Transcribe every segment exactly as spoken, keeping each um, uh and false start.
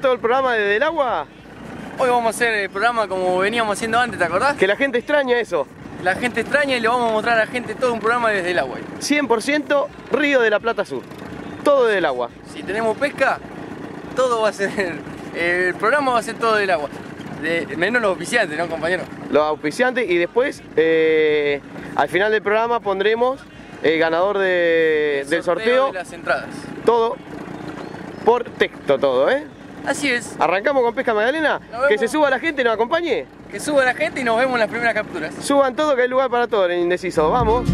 Todo el programa desde el agua. Hoy vamos a hacer el programa como veníamos haciendo antes, ¿te acordás? Que la gente extraña eso. La gente extraña y le vamos a mostrar a la gente todo un programa desde el agua. cien por ciento Río de la Plata Sur. Todo desde el agua. Si tenemos pesca, todo va a ser... El programa va a ser todo del agua. De, menos los auspiciantes, ¿no, compañero? Los auspiciantes y después, eh, al final del programa pondremos el ganador de, el sorteo del sorteo. De las entradas. Todo por texto, todo, ¿eh? Así es. ¿Arrancamos con Pesca Magdalena? Que se suba la gente y nos acompañe. Que suba la gente y nos vemos en las primeras capturas. Suban todo, que hay lugar para todo en el Indeciso. Vamos.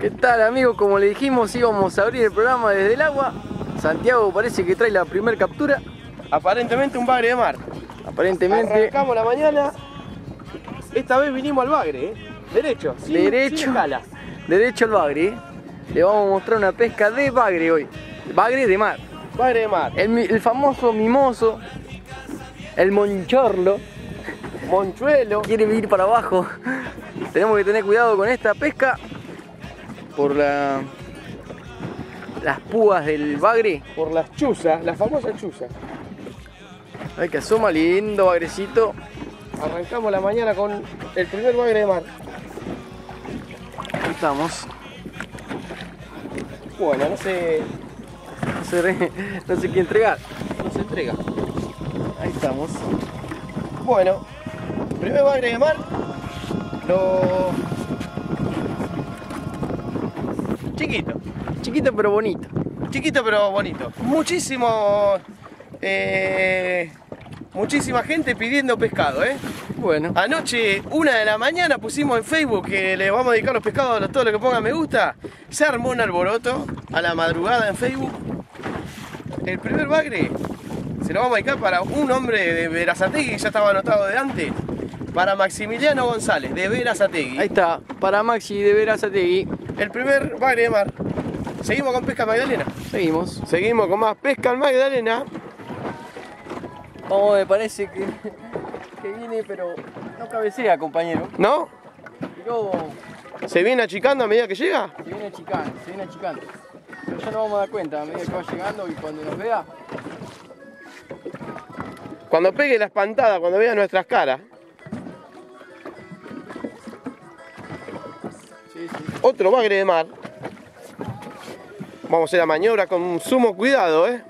¿Qué tal, amigos? Como le dijimos, íbamos a abrir el programa desde el agua. Santiago parece que trae la primera captura. Aparentemente un bagre de mar. Aparentemente. Arrancamos la mañana. Esta vez vinimos al bagre, ¿eh? Derecho. Sin, derecho. Sin jala. Derecho al bagre, ¿eh? Le vamos a mostrar una pesca de bagre hoy. Bagre de mar. Bagre de mar. El, el famoso mimoso. El monchorlo. Monchuelo. Quiere vivir para abajo. Tenemos que tener cuidado con esta pesca. Por la... las púas del bagre. Por las chuzas, las famosas chuzas. Ay, que asoma, lindo bagrecito. Arrancamos la mañana con el primer bagre de mar. Ahí estamos. Bueno, no se... No se, re... no se quiere entregar. No se entrega. Ahí estamos. Bueno, primer bagre de mar. Lo... Chiquito. Chiquito pero bonito. Chiquito pero bonito. Muchísimo... Eh, muchísima gente pidiendo pescado, ¿eh? Bueno. Anoche, una de la mañana, pusimos en Facebook que le vamos a dedicar los pescados a todo lo que ponga me gusta. Se armó un alboroto a la madrugada en Facebook. El primer bagre se lo vamos a dedicar para un hombre de Berazategui, que ya estaba anotado de antes. Para Maximiliano González, de Berazategui. Ahí está, para Maxi de Berazategui. El primer bagre de mar. Seguimos con Pesca Magdalena. Seguimos. Seguimos con más Pesca Magdalena. Oh, me parece que, que viene, pero no cabecea, compañero. ¿No? Pero... ¿Se viene achicando a medida que llega? Se viene achicando, se viene achicando. Pero ya nos vamos a dar cuenta a medida que va llegando y cuando nos vea... Cuando pegue la espantada, cuando vea nuestras caras. Otro bagre de mar. Vamos a hacer la maniobra con sumo cuidado, ¿eh?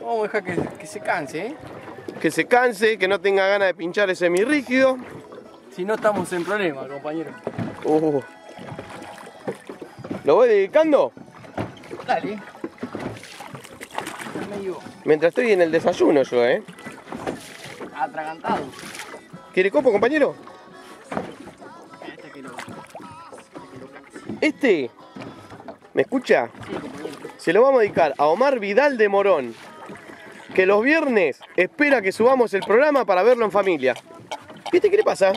Vamos a dejar que, que se canse, ¿eh? Que se canse, que no tenga ganas de pinchar ese semirrígido. Si no, estamos en problema, compañero. Uh. ¿Lo voy dedicando? Dale. Mientras estoy en el desayuno yo, ¿eh? Atragantado. ¿Quiere copo, compañero? Este, ¿me escucha? se lo vamos a dedicar a Omar Vidal de Morón, que los viernes espera que subamos el programa para verlo en familia. ¿Viste qué le pasa?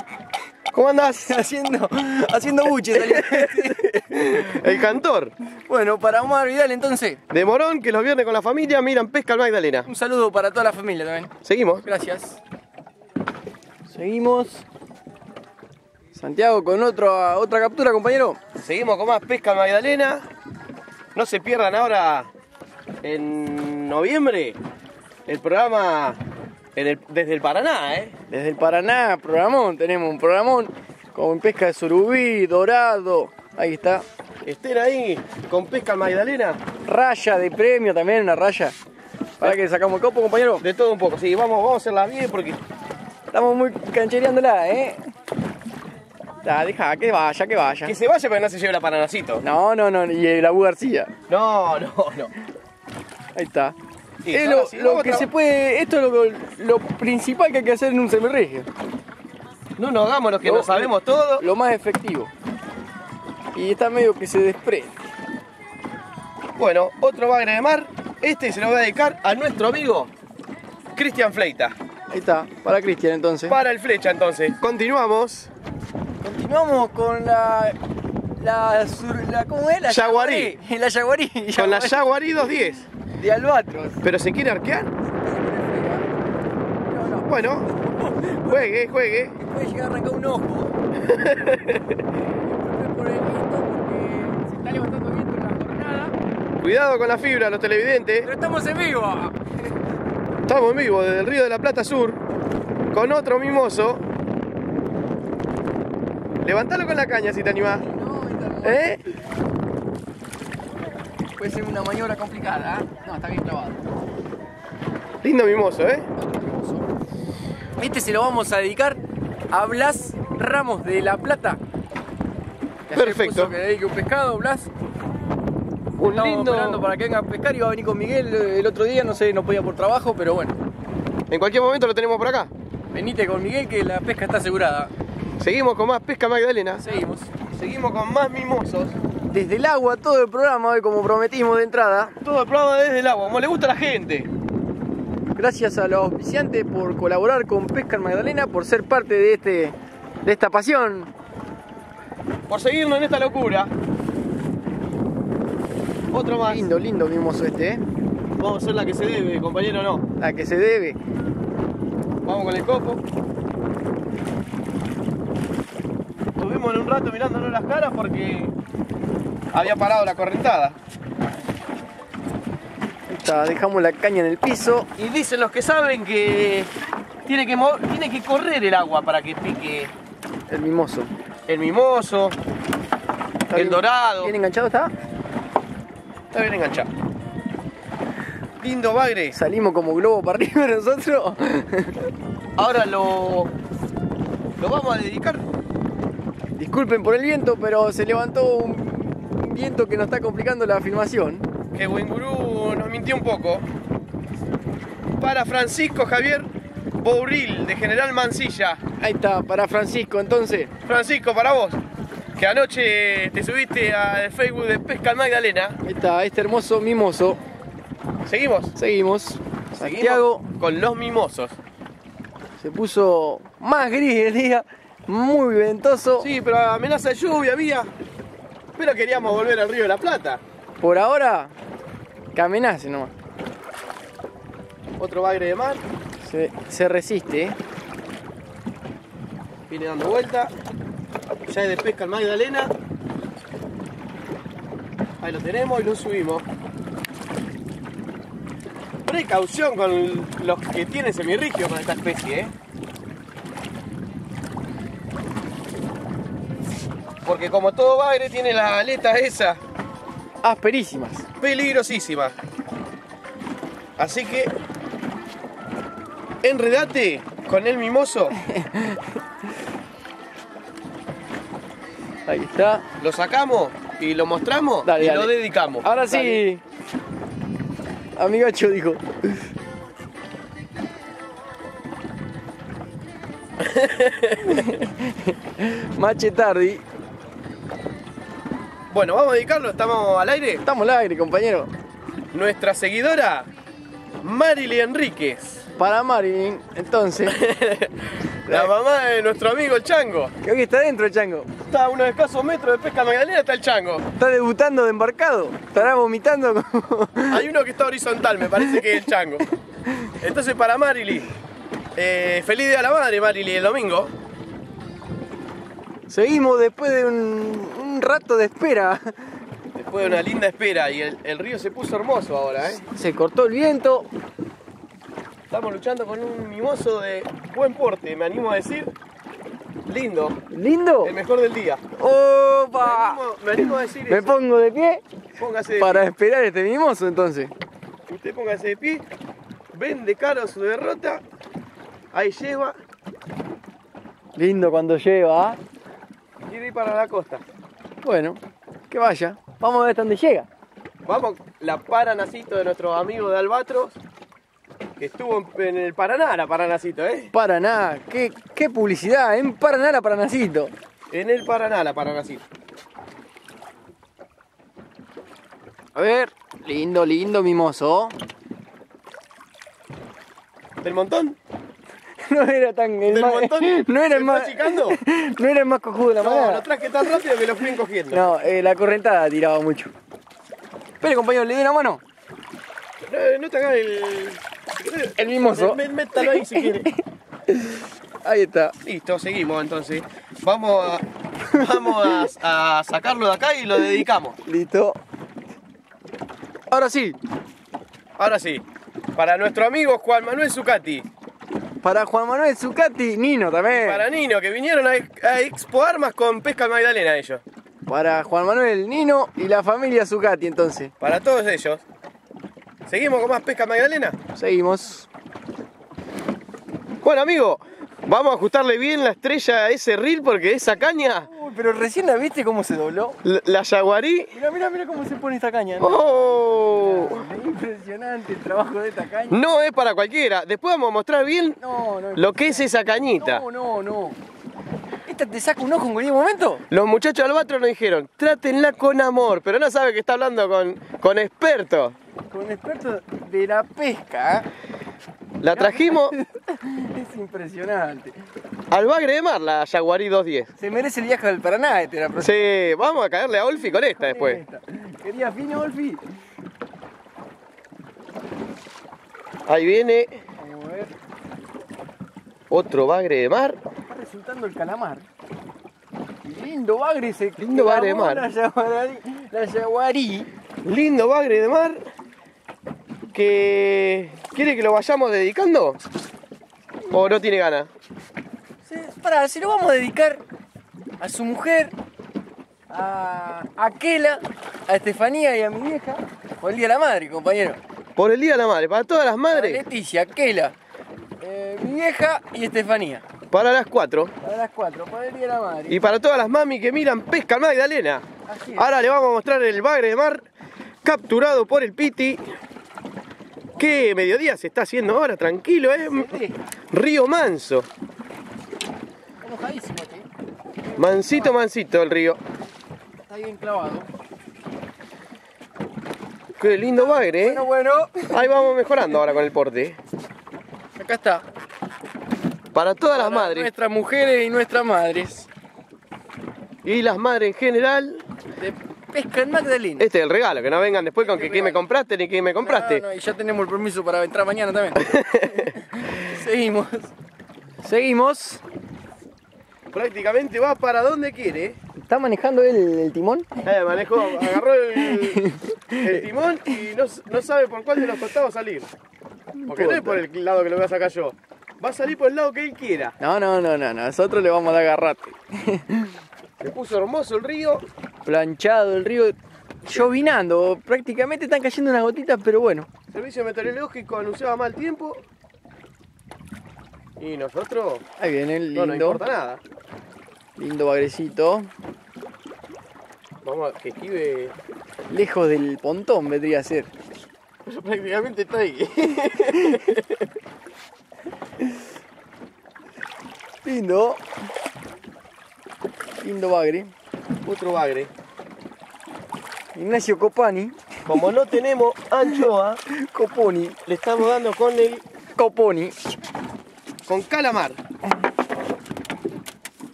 ¿Cómo andás? Haciendo, haciendo buches. El cantor. Bueno, para Omar Vidal entonces. De Morón, que los viernes con la familia miran Pesca Magdalena. Un saludo para toda la familia también. Seguimos. Gracias. Seguimos. Santiago con otro, otra captura, compañero. Seguimos con más Pesca Magdalena. No se pierdan ahora en noviembre el programa... En el, desde el Paraná, ¿eh? Desde el Paraná, programón. Tenemos un programón con pesca de surubí, dorado. Ahí está. Estén ahí con Pesca Magdalena. Raya de premio también, una raya. Para sí. Que sacamos el copo, compañero. De todo un poco, sí. Vamos, vamos a hacerla bien porque estamos muy canchereándola, ¿eh? Ah, deja, que vaya, que vaya. Que se vaya, pero no se lleve la Paranacito. No, no, no. Y el Abu García. No, no, no. Ahí está. Sí, es lo, sí, lo que se puede, esto es lo, lo principal que hay que hacer en un semirregio. No nos hagamos los que lo, no sabemos todo. Lo más efectivo. Y está medio que se desprende. Bueno, otro bagre de mar. Este se lo voy a dedicar a nuestro amigo Cristian Fleita. Ahí está, para Cristian entonces. Para el Flecha entonces. Continuamos. Continuamos con la... la, la ¿cómo es? La Yaguarí. La Yaguarí. Con la Yaguarí dos diez. De Albatros. ¿Pero se quiere arquear? No, no. Bueno, juegue, juegue. Puede llegar a arrancar un ojo. Por el viento, porque se está levantando viento en la jornada. Cuidado con la fibra, los televidentes. Pero estamos en vivo. Estamos en vivo desde el Río de la Plata Sur. Con otro mimoso. Levantalo con la caña si te animás. No, ¿eh? Puede ser una maniobra complicada, ¿eh? No, está bien clavado. Lindo mimoso, ¿eh? Este se lo vamos a dedicar a Blas Ramos de La Plata. Que perfecto. Que le dedique un pescado, Blas. Un Estamos lindo... esperando para que venga a pescar. Iba a venir con Miguel el otro día, no sé, no podía por trabajo, pero bueno. En cualquier momento lo tenemos por acá. Venite con Miguel que la pesca está asegurada. Seguimos con más Pesca Magdalena. Seguimos. Seguimos con más mimosos. Desde el agua, todo el programa, hoy como prometimos de entrada. Todo el programa desde el agua, como le gusta a la gente. Gracias a los auspiciantes por colaborar con Pesca Magdalena, por ser parte de, este, de esta pasión. Por seguirnos en esta locura. Otro más. Lindo, lindo mimoso este, ¿eh? Vamos a hacer la que se debe, compañero, ¿no? La que se debe. Vamos con el copo. Estuvimos en un rato mirándonos las caras porque... había parado la correntada. Ahí está, dejamos la caña en el piso. Y dicen los que saben que tiene que, mover, tiene que correr el agua para que pique. El mimoso. El mimoso. Está el bien, dorado. ¿Bien enganchado está? Está bien enganchado. Lindo bagre. Salimos como globo para arriba nosotros. Ahora lo, lo vamos a dedicar. Disculpen por el viento, pero se levantó un viento que nos está complicando la filmación. Que buen gurú nos mintió un poco. Para Francisco Javier Bourril de General Mansilla. Ahí está, para Francisco entonces. Francisco, para vos, que anoche te subiste al Facebook de Pesca Magdalena. Ahí está, este hermoso mimoso. Seguimos. Seguimos. Santiago. Seguimos con los mimosos. Se puso más gris el día, muy ventoso. Sí, pero amenaza de lluvia había. Pero queríamos volver al Río de la Plata. Por ahora, que amenace nomás. Otro bagre de mar. Se, se resiste, ¿eh? Viene dando vuelta. Ya es de Pesca el Magdalena. Ahí lo tenemos y lo subimos. Precaución con los que tienen semirrigio con esta especie, ¿eh? Porque como todo bagre tiene las aletas esas asperísimas, peligrosísimas. Así que enredate con el mimoso. Ahí está. Lo sacamos y lo mostramos. Dale, y dale. Lo dedicamos. Ahora dale. Sí. Amigacho dijo. Machetardi. Bueno, vamos a dedicarlo, ¿estamos al aire? Estamos al aire, compañero. nuestra seguidora Marily Enríquez. Para Marily, entonces. La mamá de nuestro amigo el Chango. Creo que está dentro el Chango. Está a unos escasos metros de Pesca Magdalena, está el Chango. Está debutando de embarcado. Estará vomitando como... Hay uno que está horizontal, me parece que es el Chango. Entonces para Marily, eh, feliz día a la madre Marily el domingo. Seguimos después de un, un rato de espera. Después de una linda espera y el, el río se puso hermoso ahora, ¿eh? Se cortó el viento. Estamos luchando con un mimoso de buen porte, me animo a decir. Lindo. ¿Lindo? El mejor del día. ¡Opa! Me animo, me animo a decir ¿Me eso. pongo de pie? Póngase de Para pie. esperar este mimoso, entonces. Usted póngase de pie, vende caro su derrota, ahí lleva. Lindo cuando lleva. Quiere ir para la costa. Bueno, que vaya. Vamos a ver hasta dónde llega. Vamos, la Paranacito de nuestros amigos de Albatros. Que estuvo en el Paraná, la Paranacito, ¿eh? Paraná, qué, qué publicidad, en Paraná la Paranacito. En el Paraná la Paranacito. A ver, lindo, lindo, mimoso. ¿Del montón? No era tan... ¿Del más, montón? No era más... achicando? No era el más cojudo de la manada. No, lo traje tan rápido que lo fui encogiendo. No, eh, la correntada tiraba mucho. Espere, compañero, ¿le di una mano? No, no te hagas el... El mimoso. Métalo ahí si quiere. Ahí está. Listo, seguimos entonces. Vamos a, vamos a, a sacarlo de acá y lo dedicamos. Listo. Ahora sí. Ahora sí. Para nuestro amigo Juan Manuel Zucati. Para Juan Manuel Zucati, Nino también. Y para Nino, que vinieron a, a Expo Armas con Pesca Magdalena ellos. Para Juan Manuel, Nino y la familia Zucati entonces. Para todos ellos. ¿Seguimos con más Pesca Magdalena? Seguimos. Bueno, amigo, vamos a ajustarle bien la estrella a ese reel porque esa caña... Uy, pero recién la viste cómo se dobló. La, la yaguarí... Mirá, mirá, mirá cómo se pone esta caña. ¿No? ¡Oh! Mirá, es impresionante el trabajo de esta caña. No es para cualquiera. Después vamos a mostrar bien no, no, lo que es esa cañita. No, no, no. ¿Esta te saca un ojo en cualquier momento? Los muchachos de Albatros nos dijeron, trátenla con amor, pero no sabe que está hablando con, con expertos. Con expertos de la pesca. La trajimos. Es impresionante. Al bagre de mar, la Yaguarí dos diez. Se merece el viaje del Paraná, este, la próxima. Sí, vamos a caerle a Olfi con esta después. Esta. Quería fino, Olfi. Ahí viene. Vamos a ver. Otro bagre de mar. Está resultando el calamar. Lindo bagre ese. Lindo bagre de mar. La Yaguarí. La Yaguarí. Lindo bagre de mar. Que... ¿Quiere que lo vayamos dedicando? ¿O no tiene ganas? Sí, pará, se lo vamos a dedicar a su mujer, a, a Kela, a Estefanía y a mi vieja. Por el Día de la Madre, compañero. Por el Día de la Madre, para todas las madres. Para Leticia, Kela, eh, mi vieja y Estefanía. Para las cuatro. Para las cuatro, para el Día de la Madre. Y para todas las mamis que miran Pesca Magdalena. Así es. Ahora le vamos a mostrar el bagre de mar capturado por el Piti. Qué mediodía se está haciendo ahora, tranquilo, ¿eh? Río manso. Mansito, mansito el río. Está bien clavado. Qué lindo bagre, ¿eh? Bueno, bueno. Ahí vamos mejorando ahora con el porte. Acá está. Para todas las madres. Nuestras mujeres y nuestras madres. Y las madres en general. De... Pesca en Magdalena. Este es el regalo, que no vengan después con que qué me compraste ni qué me compraste. No, no, y ya tenemos el permiso para entrar mañana también. Seguimos. Seguimos. Prácticamente va para donde quiere. ¿Está manejando el, el timón? Eh, manejó, agarró el, el timón y no, no sabe por cuál de los costados salir. Porque no es por el lado que lo voy a sacar yo. Va a salir por el lado que él quiera. No, no, no, no, nosotros le vamos a agarrar. Se puso hermoso el río. Planchado el río, llovinando, prácticamente están cayendo unas gotitas, pero bueno. El servicio meteorológico anunciaba mal tiempo. Y nosotros... Ahí viene el lindo. No nos importa nada. Lindo bagrecito. Vamos a que esquive... Lejos del pontón vendría a ser. Yo prácticamente está ahí. Lindo. Lindo bagre. Otro bagre. Ignacio Copani. Como no tenemos anchoa, Copani, le estamos dando con el Copani, con calamar.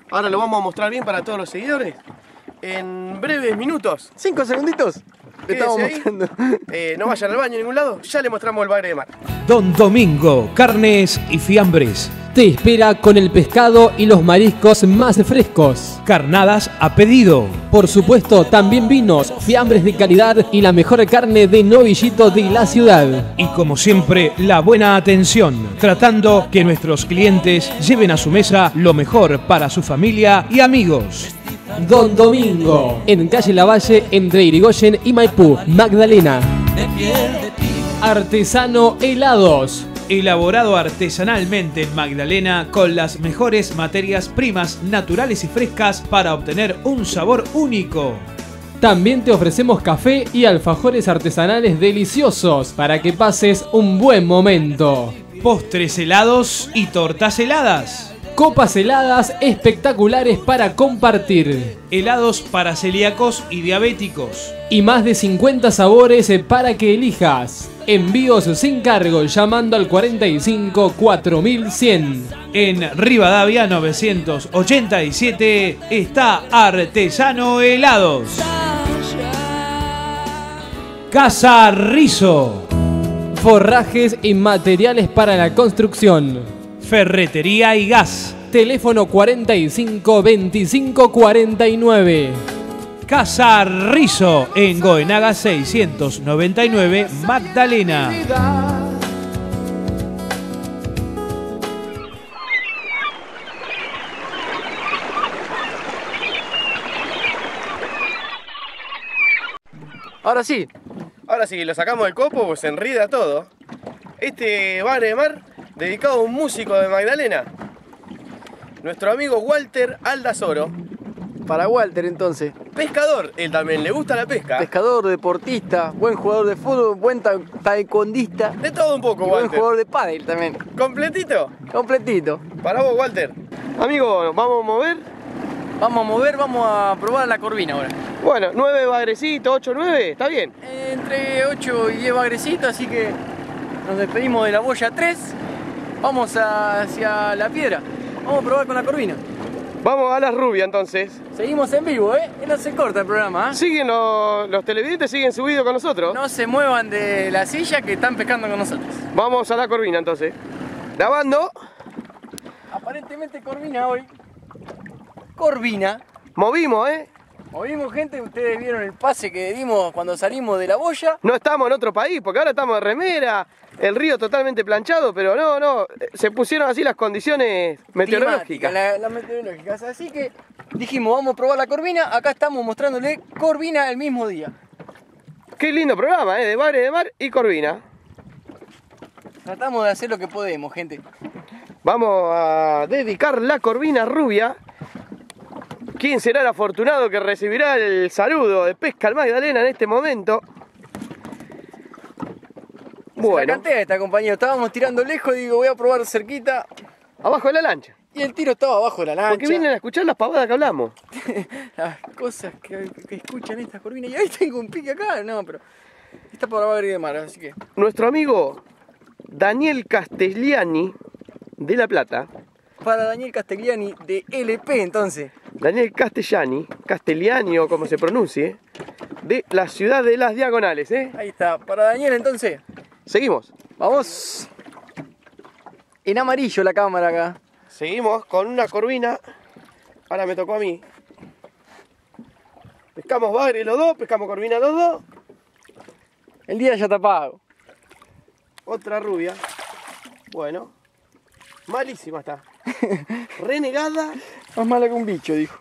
Ahora lo vamos a mostrar bien para todos los seguidores. En breves minutos. Cinco segunditos. Le estamos mostrando. Eh, no vayan al baño a ningún lado. Ya le mostramos el bagre de mar. Don Domingo, carnes y fiambres. Te espera con el pescado y los mariscos más frescos. Carnadas a pedido. Por supuesto, también vinos, fiambres de calidad y la mejor carne de novillito de la ciudad. Y como siempre, la buena atención, tratando que nuestros clientes lleven a su mesa lo mejor para su familia y amigos. Don Domingo, en calle Lavalle, entre Irigoyen y Maipú, Magdalena. Artesano Helados. Elaborado artesanalmente en Magdalena con las mejores materias primas naturales y frescas para obtener un sabor único. También te ofrecemos café y alfajores artesanales deliciosos para que pases un buen momento. Postres helados y tortas heladas. Copas heladas espectaculares para compartir. Helados para celíacos y diabéticos. Y más de cincuenta sabores para que elijas. Envíos sin cargo llamando al cuarenta y cinco cuatro mil cien. En Rivadavia novecientos ochenta y siete está Artesano Helados. Casa Rizo. Forrajes y materiales para la construcción. Ferretería y gas. Teléfono cuarenta y cinco veinticinco cuarenta y nueve. Casa Rizo en Goenaga seiscientos noventa y nueve, Magdalena. Ahora sí, ahora sí, lo sacamos del copo, pues enrida todo. Este bar de mar dedicado a un músico de Magdalena, nuestro amigo Walter Aldazoro. Para Walter, entonces. Pescador, él también, le gusta la pesca. Pescador, deportista, buen jugador de fútbol, buen ta taekwondista. De todo un poco, y Walter. Buen jugador de pádel también. ¿Completito? Completito. Para vos, Walter. Amigo, ¿vamos a mover? Vamos a mover, vamos a probar la corvina ahora. Bueno, nueve bagrecitos, ocho, nueve, ¿está bien? Entre ocho y diez bagrecitos, así que nos despedimos de la boya tres. Vamos hacia la piedra. Vamos a probar con la corvina. Vamos a las rubias entonces. Seguimos en vivo, ¿eh? No se corta el programa, ¿eh? Siguen los, los televidentes, siguen subidos con nosotros. No se muevan de la silla que están pescando con nosotros. Vamos a la corvina entonces. Grabando. Aparentemente corvina hoy. Corvina. Movimos, ¿eh? Movimos, gente, ustedes vieron el pase que dimos cuando salimos de la boya. No estamos en otro país, porque ahora estamos en remera, el río totalmente planchado, pero no, no, se pusieron así las condiciones meteorológicas. Las la meteorológicas, así que dijimos, vamos a probar la corvina, acá estamos mostrándole corvina el mismo día. Qué lindo programa, ¿eh? De bar, de mar y corvina. Tratamos de hacer lo que podemos, gente. Vamos a dedicar la corvina rubia. ¿Quién será el afortunado que recibirá el saludo de Pesca al Magdalena en este momento? Bueno. Se la esta, compañero. Estábamos tirando lejos y digo, voy a probar cerquita. Abajo de la lancha. Y el tiro estaba abajo de la lancha. Porque vienen a escuchar las pavadas que hablamos. Las cosas que, que escuchan estas corvinas. Y ahí tengo un pique acá. No, pero está por abajo de mar, así que... Nuestro amigo Daniel Castellani de La Plata. Para Daniel Castellani de L P, entonces. Daniel Castellani, Castellani o como se pronuncie, de la ciudad de Las Diagonales, ¿eh? Ahí está, para Daniel entonces. Seguimos. Vamos. En amarillo la cámara acá. Seguimos con una corvina. Ahora me tocó a mí. Pescamos bagre los dos, pescamos corvina los dos. El día ya está pago. Otra rubia. Bueno. Malísima está. Renegada. Más mala que un bicho, dijo.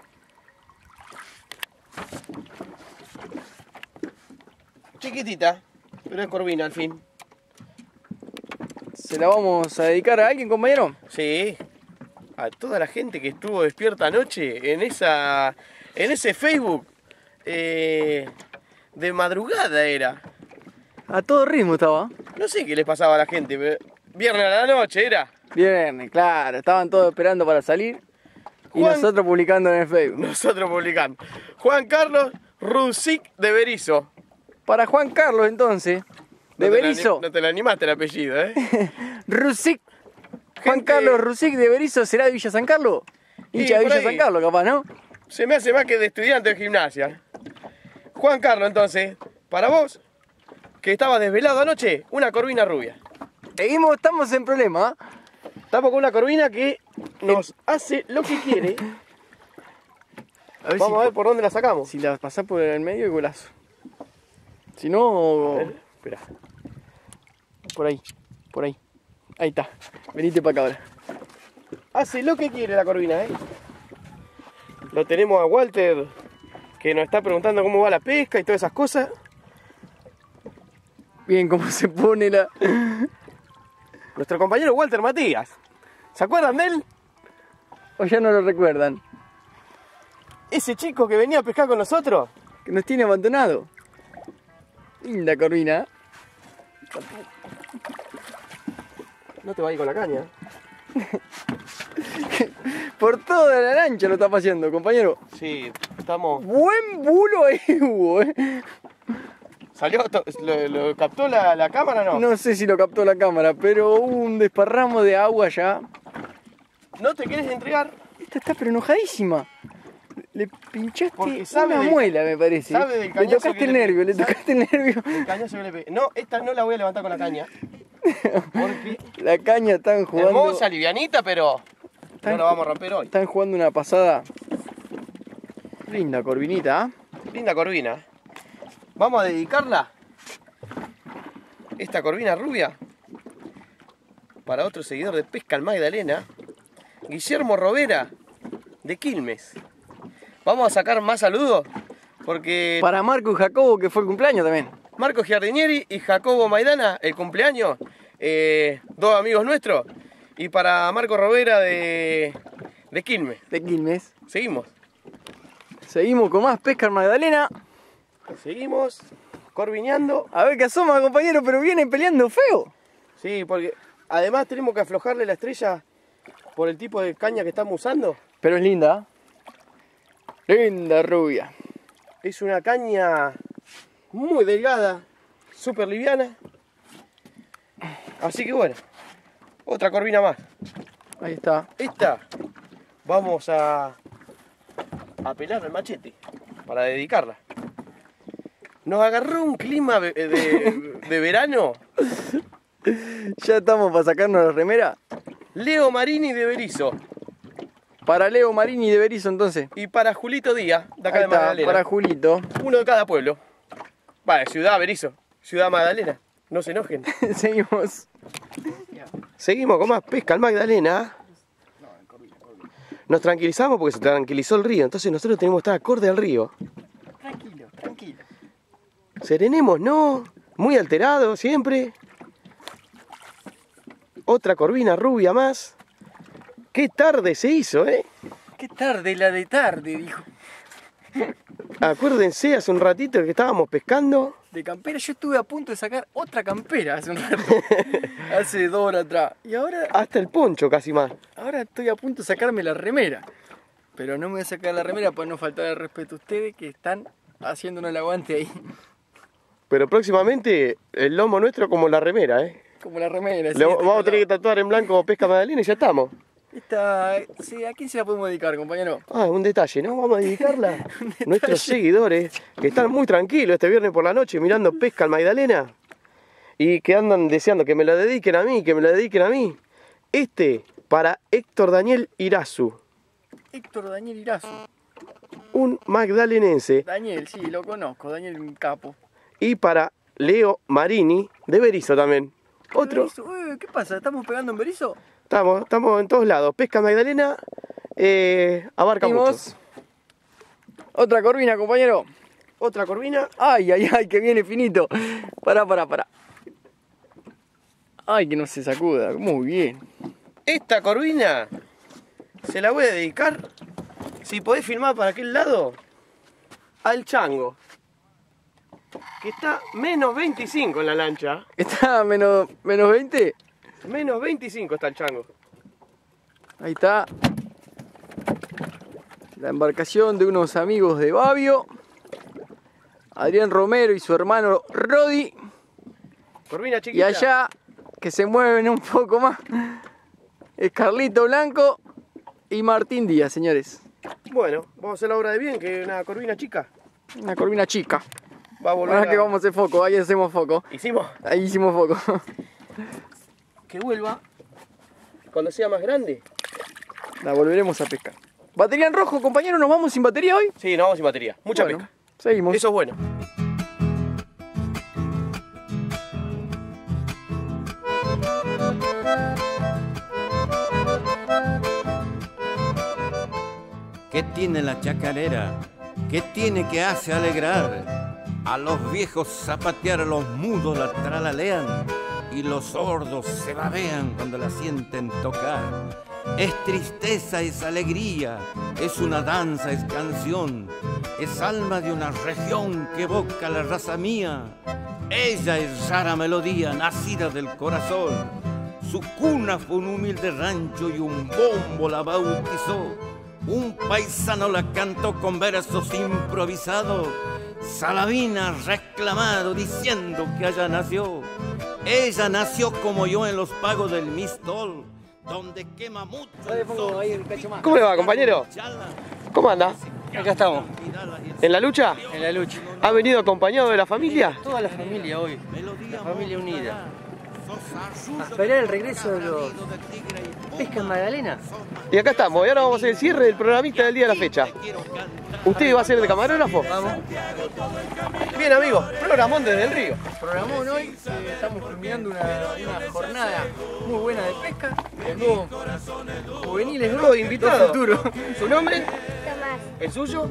Chiquitita, pero es corvina al fin. ¿Se la vamos a dedicar a alguien, compañero? Sí. A toda la gente que estuvo despierta anoche en esa, en ese Facebook. Eh, de madrugada era. A todo ritmo estaba. No sé qué les pasaba a la gente, pero viernes a la noche era. Viernes, claro, estaban todos esperando para salir. Juan, y nosotros publicando en el Facebook. Nosotros publicando. Juan Carlos Rusic de Berisso. Para Juan Carlos, entonces, de no Berisso. No te lo animaste el apellido, ¿eh? Rusic. Gente... Juan Carlos Rusic de Berisso, ¿será de Villa San Carlos? Hincha de Villa San Carlos, capaz, ¿no? Se me hace más que de estudiante de gimnasia. Juan Carlos, entonces, para vos, que estaba desvelado anoche, una corvina rubia. Seguimos, estamos en problema. Estamos con una corvina que nos hace lo que quiere. A ver, vamos si, a ver por dónde la sacamos. Si la pasás por el medio, y golazo. Si no... Espera. Por ahí, por ahí. Ahí está. Venite para acá ahora. Hace lo que quiere la corvina, ¿eh? Lo tenemos a Walter, que nos está preguntando cómo va la pesca y todas esas cosas. Bien, cómo se pone la... Nuestro compañero Walter Matías. ¿Se acuerdan de él? O ya no lo recuerdan. Ese chico que venía a pescar con nosotros. Que nos tiene abandonado. Linda corvina. No te va a ir con la caña. Por toda la lancha lo está paseando, compañero. Sí, estamos... Buen bulo ahí hubo, ¿eh? ¿Salió? ¿Lo, lo captó la, la cámara o no? No sé si lo captó la cámara, pero hubo un desparramo de agua ya. ¿No te quieres entregar? Esta está pero enojadísima. Le pinchaste sabe una de, muela, me parece. Sabe del le tocaste el le nervio, le tocaste el nervio. El cañazo que le pegué. No, esta no la voy a levantar con la caña. Porque la caña están jugando... Hermosa, livianita, pero están, no la vamos a romper hoy. Están jugando una pasada. Linda corvinita, ¿eh? Linda corvina. Vamos a dedicarla, esta corvina rubia, para otro seguidor de Pesca Magdalena, Guillermo Robera, de Quilmes. Vamos a sacar más saludos, porque... Para Marco y Jacobo, que fue el cumpleaños también. Marco Giardinieri y Jacobo Maidana, el cumpleaños, eh, dos amigos nuestros. Y para Marco Robera de, de Quilmes. De Quilmes. Seguimos. Seguimos con más Pesca Magdalena. Seguimos corvineando. A ver qué asoma, compañero, pero vienen peleando feo. Sí, porque además tenemos que aflojarle la estrella por el tipo de caña que estamos usando. Pero es linda. Linda rubia. Es una caña muy delgada, súper liviana. Así que bueno, otra corvina más. Ahí está. Esta vamos a, a pelar el machete para dedicarla. Nos agarró un clima de, de, de verano. Ya estamos para sacarnos la remera. Leo Marini de Berisso. Para Leo Marini de Berisso, entonces. Y para Julito Díaz, de acá. Ahí de Magdalena. Está, para Julito. Uno de cada pueblo. Vale, ciudad Berisso, ciudad Magdalena. No se enojen. Seguimos. Seguimos con más Pesca al Magdalena. Nos tranquilizamos porque se tranquilizó el río. Entonces nosotros tenemos que estar acorde al río. Tranquilo, tranquilo. Serenemos, no, muy alterado siempre. Otra corvina rubia más. Qué tarde se hizo, ¿eh? Qué tarde, la de tarde, dijo. Acuérdense, hace un ratito que estábamos pescando. De campera, yo estuve a punto de sacar otra campera hace un rato. Hace dos horas atrás. Y ahora... Hasta el poncho casi más. Ahora estoy a punto de sacarme la remera. Pero no me voy a sacar la remera para no faltar el respeto a ustedes que están... haciéndonos el aguante ahí. Pero próximamente el lomo nuestro como la remera, ¿eh? Como la remera, sí. Lo, vamos a tener que tatuar en blanco como Pesca Magdalena y ya estamos. Esta, sí, ¿a quién se la podemos dedicar, compañero? Ah, un detalle, ¿no? Vamos a dedicarla. Nuestros seguidores que están muy tranquilos este viernes por la noche mirando Pesca Magdalena y que andan deseando que me la dediquen a mí, que me la dediquen a mí. Este, para Héctor Daniel Irazu. Héctor Daniel Irazu. Un magdalenense. Daniel, sí, lo conozco. Daniel, un capo. Y para Leo Marini, de Berisso también. Otro. Uy, ¿qué pasa? ¿Estamos pegando en Berisso? Estamos, estamos en todos lados. Pesca Magdalena eh, abarca mucho. Otra corvina, compañero. Otra corvina. Ay, ay, ay, que viene finito. Pará, pará, pará. Ay, que no se sacuda. Muy bien. Esta corvina se la voy a dedicar... Si podés filmar para aquel lado, al chango, que está menos veinticinco en la lancha. ¿Está menos, menos veinte? menos veinticinco está el chango. Ahí está la embarcación de unos amigos de Babio. Adrián Romero y su hermano Rodi. Corvina chiquita. Y allá, que se mueven un poco más, es Carlito Blanco y Martín Díaz, señores. Bueno, vamos a hacer la obra de bien, que una corvina chica. Una corvina chica. Va a volver. Ahora a... que vamos a hacer foco, ahí hacemos foco. ¿Hicimos? Ahí hicimos foco. Que vuelva. Cuando sea más grande, la volveremos a pescar. Batería en rojo, compañero, ¿nos vamos sin batería hoy? Sí, nos vamos sin batería. Mucha bueno, pesca. Seguimos. Eso es bueno. ¿Qué tiene la chacarera? ¿Qué tiene que hace alegrar? A los viejos zapatear, a los mudos la tralalean y los sordos se babean cuando la sienten tocar. Es tristeza, es alegría, es una danza, es canción, es alma de una región que evoca la raza mía. Ella es rara melodía nacida del corazón. Su cuna fue un humilde rancho y un bombo la bautizó. Un paisano la cantó con versos improvisados, Salavina reclamado diciendo que allá nació. Ella nació como yo en los pagos del Mistol, donde quema mucho el sol. ¿Cómo le va, compañero? ¿Cómo anda? Acá estamos. ¿En la lucha? En la lucha. ¿Ha venido acompañado de la familia? Toda la familia hoy, la familia unida. A esperar el regreso de los Pesca Magdalena. Y acá estamos, y ahora vamos a hacer el cierre del programista del día de la fecha. ¿Usted va a ser el camarógrafo? Vamos. Bien, amigos, programón desde el río. Programón hoy, eh, estamos culminando una, una jornada muy buena de pesca. Tengo juveniles nuevos invitados. Futuro. ¿Su nombre? Tomás. ¿El suyo?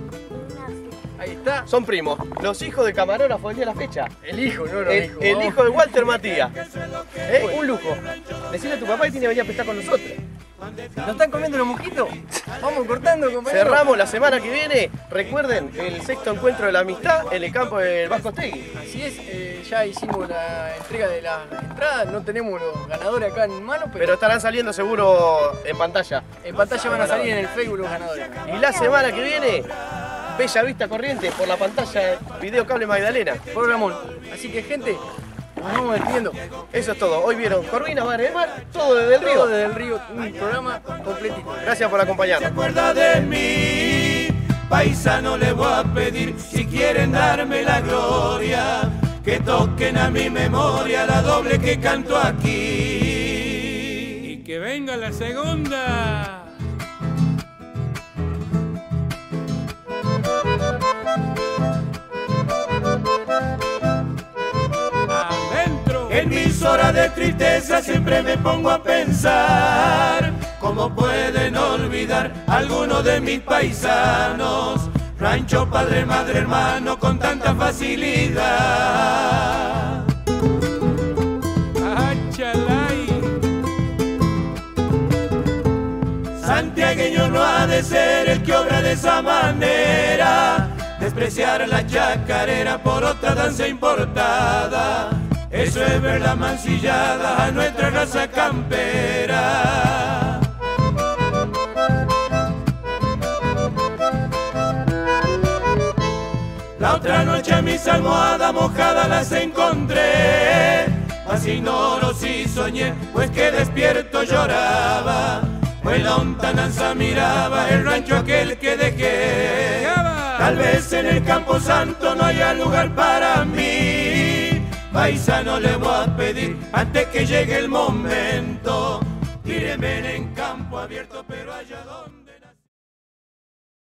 Ahí está. Son primos. Los hijos del camarógrafo del día de la fecha. El hijo, no lo dijo. El, el hijo de Walter Matías. ¿Eh? Un lujo. Decirle a tu papá que tiene que venir a pescar con nosotros. ¿Nos están comiendo los mosquitos? Vamos cortando, compañero. Cerramos la semana que viene. Recuerden el sexto encuentro de la amistad en el campo del Vascostegui. Así es. Eh, ya hicimos la entrega de la entrada. No tenemos los ganadores acá en mano. Pero, pero estarán saliendo seguro en pantalla. En pantalla van a salir en el Facebook los ganadores. Y la semana que viene... Bella Vista Corrientes por la pantalla Video Cable Magdalena. Por Ramón. Así que, gente, nos vamos despidiendo. Eso es todo. Hoy vieron Corvinas, Madre del Mar, todo desde el río. Todo desde el río, un programa completito. Gracias por acompañarnos. ¿Se acuerda de mí? Paisano le voy a pedir, si quieren darme la gloria, que toquen a mi memoria la doble que canto aquí. Y que venga la segunda. En mis horas de tristeza siempre me pongo a pensar cómo pueden olvidar algunos de mis paisanos, rancho, padre, madre, hermano, con tanta facilidad. Santiagueño no ha de ser el que obra de esa manera, despreciar la chacarera por otra danza importada. Eso es ver la mancillada a nuestra raza campera. La otra noche a mis almohadas mojadas las encontré, así no lo sí soñé, pues que despierto lloraba, pues la lontananza miraba el rancho aquel que dejé. Tal vez en el campo santo no haya lugar para mí, paisano le voy a pedir, antes que llegue el momento, tíreme en campo abierto, pero allá donde...